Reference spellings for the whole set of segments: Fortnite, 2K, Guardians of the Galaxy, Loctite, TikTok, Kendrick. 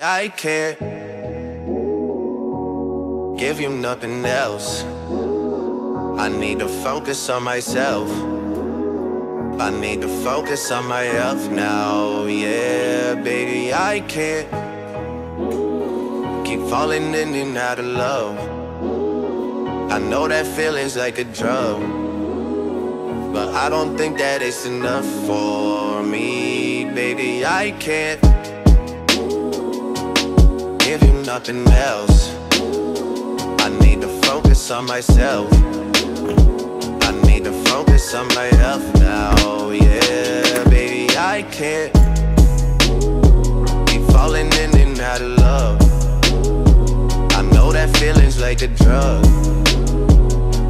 I can't give you nothing else. I need to focus on myself. I need to focus on my health now. Yeah, baby, I can't keep falling in and out of love. I know that feeling's like a drug, but I don't think that it's enough for me. Baby, I can't give you nothing else. I need to focus on myself. I need to focus on my health now. Yeah, baby, I can't keep falling in and out of love. I know that feeling's like a drug,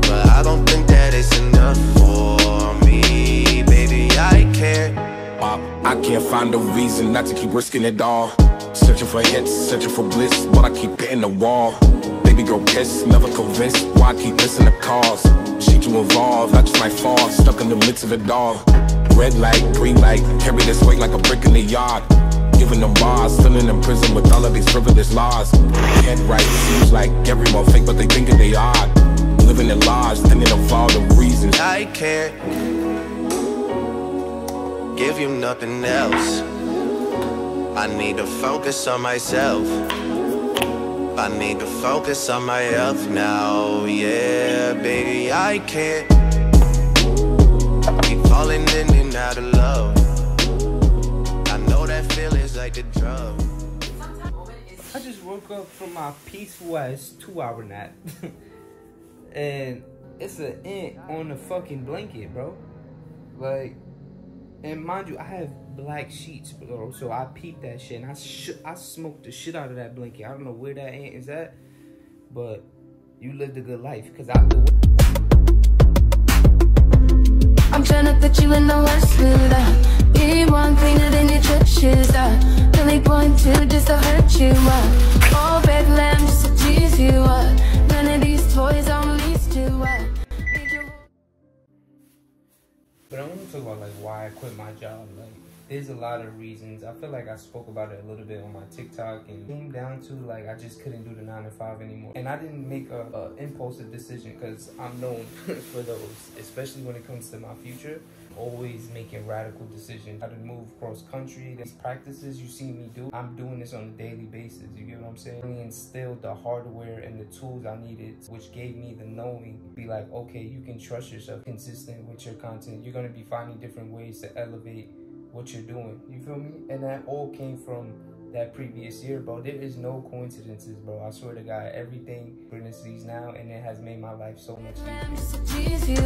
but I don't think that it's enough for me. Baby, I can't. I can't find a reason not to keep risking it all. Searching for hits, searching for bliss, but I keep hitting the wall. Baby girl pissed, never convinced, why I keep missing the calls. She too involved, I just might fall, stuck in the midst of it all. Red light, green light, carry this weight like a brick in the yard. Giving them bars, feeling in prison with all of these frivolous laws. Head right, seems like everyone fake, but they thinking they odd. Living in lies, thinking of all the reasons. I can't give you nothing else. I need to focus on myself. I need to focus on my health now. Yeah, baby, I can't keep falling in and out of love. I know that feeling's like a drug. I just woke up from my Peace West 2-hour nap. And it's an ant on the fucking blanket, bro. Like, and mind you, I have black sheets, bro, so I peeped that shit, and I smoked the shit out of that blanket. I don't know where that ant is at, but you lived a good life, because I'm trying to put you in the worst mood, you want cleaner than your church shoes, really point to just to hurt you, oh, bed lamb, just to tease you, none of these toys I'm leased to, But I want to talk about, like, why I quit my job. Like, there's a lot of reasons. I feel like I spoke about it a little bit on my TikTok, and it came down to, like, I just couldn't do the 9-to-5 anymore. And I didn't make an impulsive decision, because I'm known for those, especially when it comes to my future. Always making radical decisions. How to move cross country. These practices you see me do, I'm doing this on a daily basis. You get what I'm saying? Really instilled the hardware and the tools I needed, which gave me the knowing. Be like, okay, you can trust yourself. Consistent with your content. You're gonna be finding different ways to elevate what you're doing. You feel me? And that all came from that previous year, bro. There is no coincidences, bro. I swear to God, everything witnesses now, and it has made my life so much easier.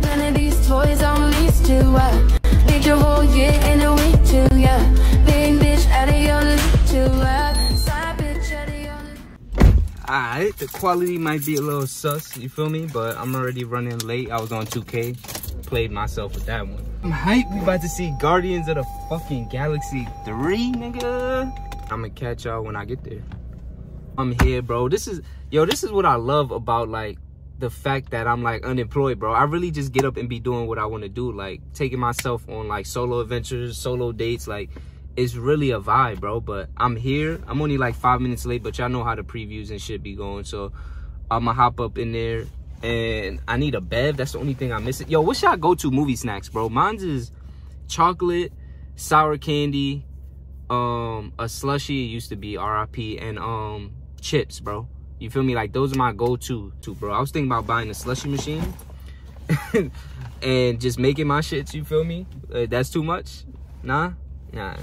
None of these toys I'm leased to. Need your whole year in a week too, yeah. Big bitch out of your league too. Side bitch out of your league. Alright, the quality might be a little sus, you feel me? But I'm already running late. I was on 2K, played myself with that one. I'm hyped. We about to see Guardians of the fucking Galaxy 3, nigga. I'ma catch y'all when I get there. I'm here, bro. This is what I love about, like, the fact that I'm, like, unemployed, bro. I really just get up and be doing what I want to do, like, taking myself on, like, solo adventures, solo dates. Like, it's really a vibe, bro. But I'm here. I'm only, like, 5 minutes late, but y'all know how the previews and shit be going. So I'ma hop up in there. And I need a bev. That's the only thing I'm missing. Yo, what's y'all go-to movie snacks, bro? Mine's is chocolate, sour candy, a slushie, it used to be RIP, and chips, bro. You feel me? Like, those are my go-to, bro. I was thinking about buying a slushie machine and just making my shits, you feel me? That's too much? Nah? Nah.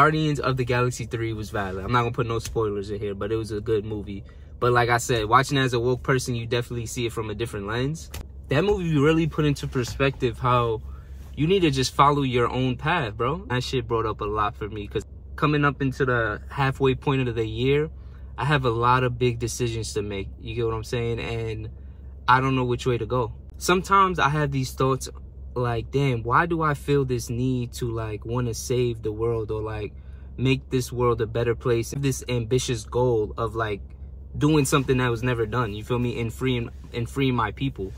Guardians of the Galaxy 3 was valid. I'm not gonna put no spoilers in here, but it was a good movie. But like I said, watching as a woke person, you definitely see it from a different lens. That movie really put into perspective how you need to just follow your own path, bro. That shit brought up a lot for me, because coming up into the halfway point of the year, I have a lot of big decisions to make. You get what I'm saying? And I don't know which way to go. Sometimes I have these thoughts like, damn, why do I feel this need to like want to save the world or like make this world a better place? This ambitious goal of like doing something that was never done, you feel me, and freeing my people,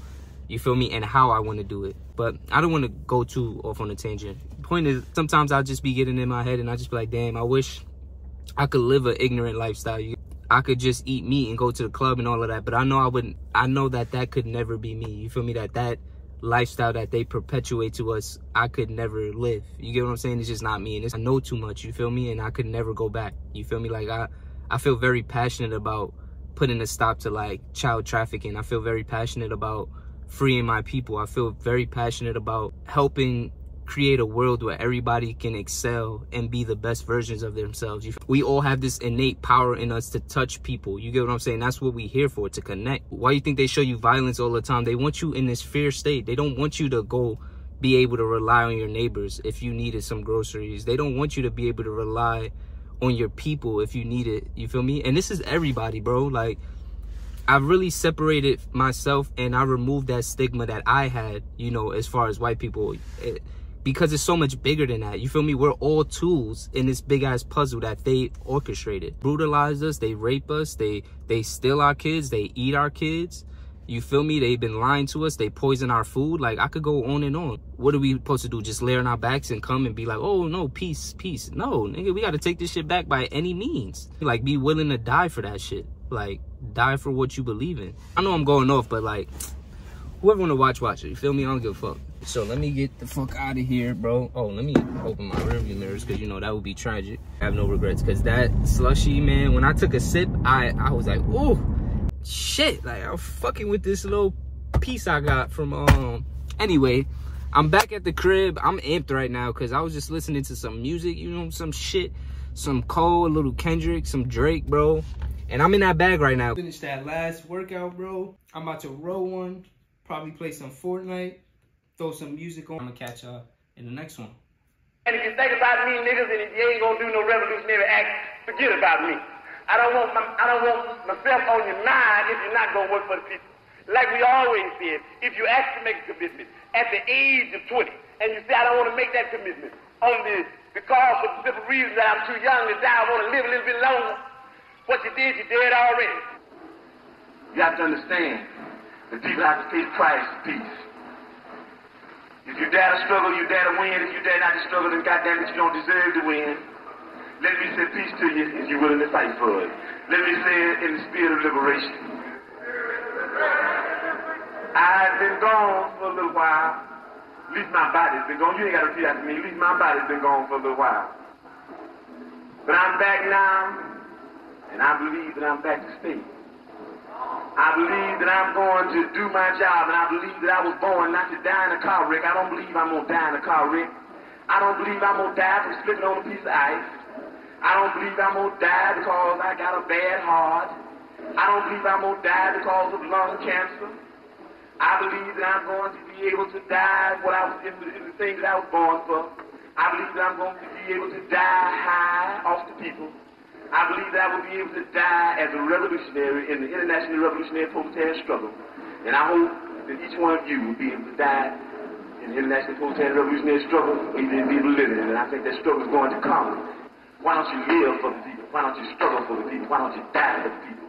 you feel me, and how I want to do it. But I don't want to go too off on a tangent. Point is, sometimes I'll just be getting in my head and I just be like, damn, I wish I could live an ignorant lifestyle. I could just eat meat and go to the club and all of that, but I know I wouldn't. I know that that could never be me, you feel me, that lifestyle that they perpetuate to us, I could never live. You get what I'm saying? It's just not me, and I know too much, you feel me, and I could never go back, you feel me. Like, I feel very passionate about putting a stop to like child trafficking. I feel very passionate about freeing my people. I feel very passionate about helping create a world where everybody can excel and be the best versions of themselves. We all have this innate power in us to touch people. You get what I'm saying? That's what we're here for, to connect. Why do you think they show you violence all the time? They want you in this fear state. They don't want you to go be able to rely on your neighbors if you needed some groceries. They don't want you to be able to rely on your people if you need it. You feel me? And this is everybody, bro. Like, I've really separated myself and I removed that stigma that I had, you know, as far as white people. Because it's so much bigger than that, you feel me? We're all tools in this big ass puzzle that they orchestrated. Brutalize us, they rape us, they steal our kids, they eat our kids, you feel me? They've been lying to us, they poison our food. Like, I could go on and on. What are we supposed to do, just lay on our backs and come and be like, oh no, peace, peace? No, nigga, we gotta take this shit back by any means. Like, be willing to die for that shit. Like, die for what you believe in. I know I'm going off, but like, whoever wanna watch it, you feel me? I don't give a fuck. So let me get the fuck out of here, bro. Oh, let me open my rearview mirrors, because you know that would be tragic. I have no regrets, because that slushy, man, when I took a sip, I was like, oh shit, like I'm fucking with this little piece I got from anyway. I'm back at the crib. I'm amped right now because I was just listening to some music, you know, some shit, some Cole, a little Kendrick, some Drake, bro, and I'm in that bag right now. Finished that last workout, bro. I'm about to roll one, probably play some Fortnite, throw some music on. I'm gonna catch y'all in the next one. And if you think about me, niggas, and if you ain't gonna do no revolutionary act, forget about me. I don't want myself on your mind if you're not gonna work for the people. Like we always said, if you actually make a commitment at the age of 20, and you say, I don't want to make that commitment on because of the simple reason that I'm too young to die, I want to live a little bit longer. What you did already. You have to understand that people have to pay the price of peace. If you dare to struggle, you dare to win. If you dare not to struggle, then goddamn it, you don't deserve to win. Let me say peace to you if you're willing to fight for it. Let me say it in the spirit of liberation. I've been gone for a little while. At least my body's been gone. You ain't got to repeat after me. At least my body's been gone for a little while. But I'm back now, and I believe that I'm back to stay. I believe that I'm going to do my job, and I believe that I was born not to die in a car wreck. I don't believe I'm going to die in a car wreck. I don't believe I'm going to die from slipping on a piece of ice. I don't believe I'm going to die because I got a bad heart. I don't believe I'm going to die because of lung cancer. I believe that I'm going to be able to die in the things that I was born for. I believe that I'm going to be able to die high off the people. I believe that I will be able to die as a revolutionary in the international revolutionary proletarian struggle. And I hope that each one of you will be able to die in the international proletarian revolutionary struggle, either be able to live in it. And I think that struggle is going to come. Why don't you live for the people? Why don't you struggle for the people? Why don't you die for the people?